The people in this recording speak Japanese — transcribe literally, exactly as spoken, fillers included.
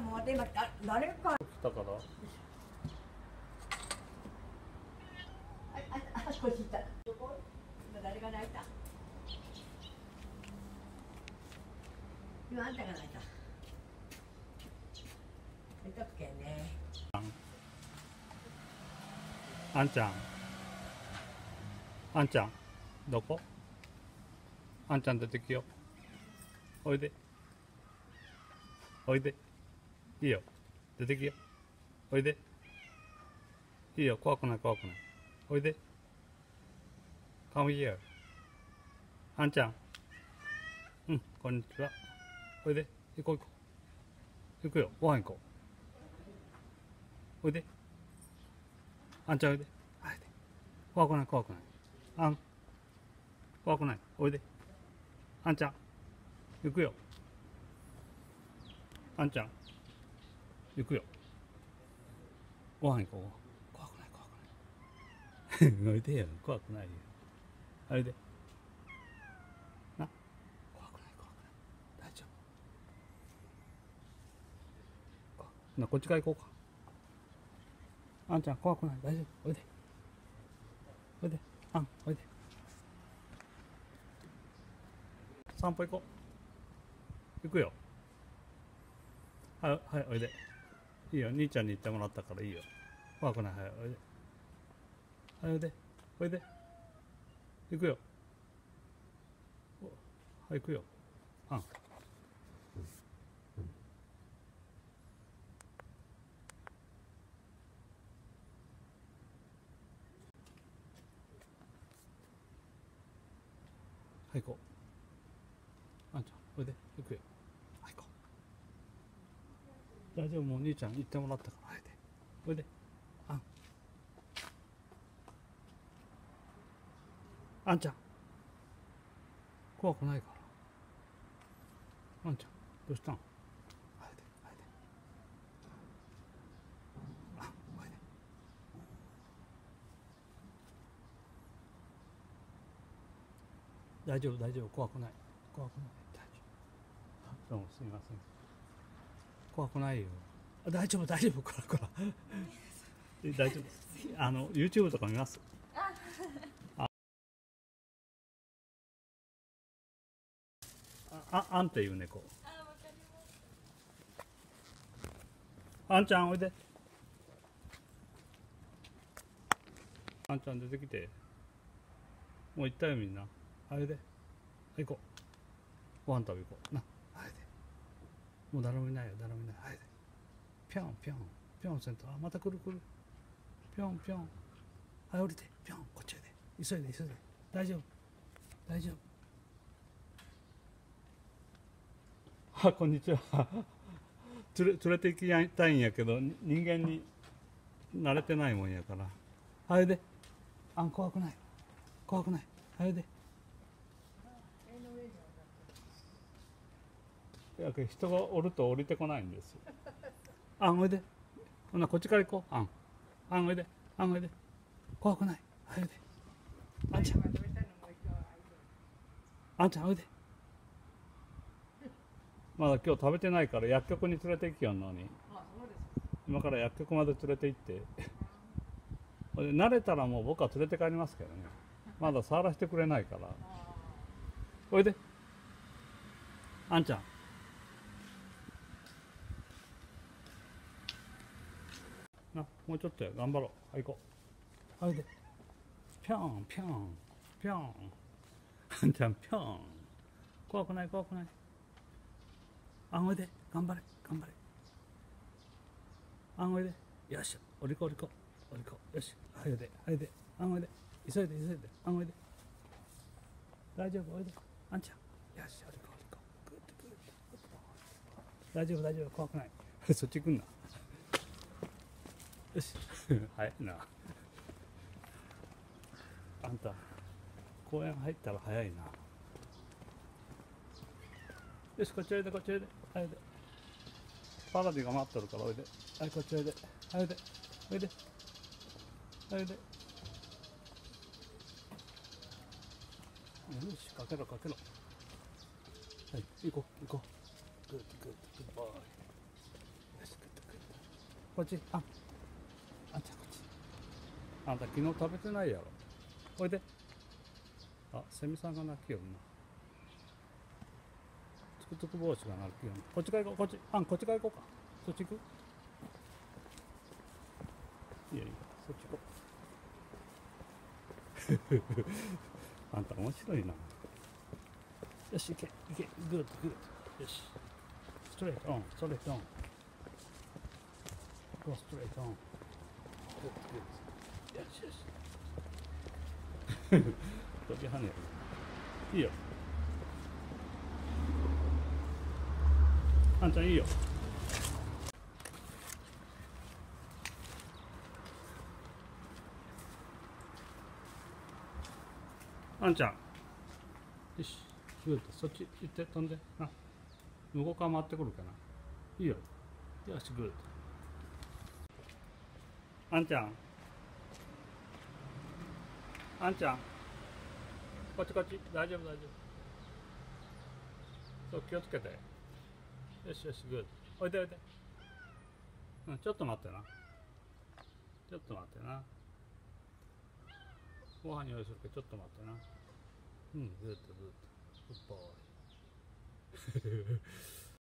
もう今誰か来たかな。ああ少しいた。どこ？今誰が泣いた？今あんたが泣いた。寝たっけね。あんちゃん。あんちゃん。どこ？あんちゃん出てきよ。おいで。おいで。いいよ。出てきよ。おいで。いいよ。怖くない怖くない。おいで。Come here. あんちゃん。うん、こんにちは。おいで。行こう行こう。行くよ。ご飯行こう。おいで。あんちゃんおいで。おいで。怖くない怖くない。あん。怖くない。おいで。あんちゃん。行くよ。あんちゃん。行くよ。ご飯行こう。怖くない怖くない。おいでよ。怖くないよ。あれで。な。怖くない怖くない。大丈夫。な、こっちから行こうか。あんちゃん怖くない。大丈夫。おいで。おいで。あん、おいで。散歩行こう。行くよ。はい、はい、おいで。いいよ、兄ちゃんに行ってもらったからいいよ。怖くない、はい、おいで。はい、おいで。おいで。行くよ。はい、行くよ。あん。はい、行こう。あんちゃん、おいで、行くよ。はい、行こう。大丈夫、もう兄ちゃん行ってもらったから、はいで。おいで。あん。あんちゃん。怖くないから。あんちゃん、どうしたん？はいで、はいで。あん、おいで。大丈夫、大丈夫、怖くない。怖くない。どうもすみません。怖くないよ。大丈夫大丈夫こらこら。大丈夫。あの YouTube とか見ます。あああんっていう猫。あんちゃんおいで。あんちゃん出てきて。もう行ったよみんな。あれで。行こう。ご飯食べ行こう。な。もう誰もいないよ、誰もいない。はい。ぴょんぴょん、ぴょんせんと、あ、また来る来る。ぴょんぴょん。はい、降りて、ぴょん、こっちへで。急いで、急いで。大丈夫。大丈夫。あ、こんにちは。連れ、連れて行きたいんやけど、人間に慣れてないもんやから。はいで。あん、怖くない。怖くない。はいで。人がおると降りてこないんですよ。あんおいで。ほなこっちから行こう。あん。あんおいで。あんおいで。怖くない。あんおいで。あんちゃん。あんちゃんおいで。まだ今日食べてないから薬局に連れて行きよんのに。今から薬局まで連れて行って。慣れたらもう僕は連れて帰りますけどね。まだ触らせてくれないから。おいで。あんちゃん。な、もうちょっとや、頑張ろう。はい、行こう。はいで。ぴょん、ぴょん、ぴょん。あんちゃん、ぴょん。怖くない、怖くない。あんおいで。頑張れ、頑張れ。あんおいで。よし、おりこ、おりこ。おりこ。よし、はいで、はいで。あんおいで。急いで、急いで。あんおいで。大丈夫、おいで。あんちゃん。よし、おりこ、おりこ。グッと、グッと。大丈夫、大丈夫、怖くない。そっち行くんな。よし、早いな。あんた、公園入ったら早いな。よし、こっちおいで、こっちおいで、おいで。パラディが待っとるからおいで。はい、こっちおいで、おいで、おいで、おいで。よし、かけろ、かけろ。はい、行こう、行こう。グッド、グッド、グッドボーイ。こっち、あ、あんちゃんこっち。あんた昨日食べてないやろ。おいで。あ、セミさんが鳴きよるな。つくつく帽子が鳴きよるな。こっちから行こう、こっち。あん、こっちから行こうか。そっち行く？いやいや、そっち行こう。あんた面白いな。よし、行け、行け、グッド、グッド。よし。ストレートオン、ストレートオン。Go straight on. Good, good. Yes, yes. 飛び跳ねる。いいよ。あんちゃんいいよ。あんちゃん。よし。そっち行って飛んで。あ、向こうから回ってくるかな。いいよ。よし、グッド。あんちゃん、あんちゃん、こっちこっち、大丈夫大丈夫。そう気をつけて。よしよしグッド。おいでおいで。うん、ちょっと待ってな。ちょっと待ってな。ご飯用意するけどちょっと待ってな。うん、グッドグッド。グッドボーイ。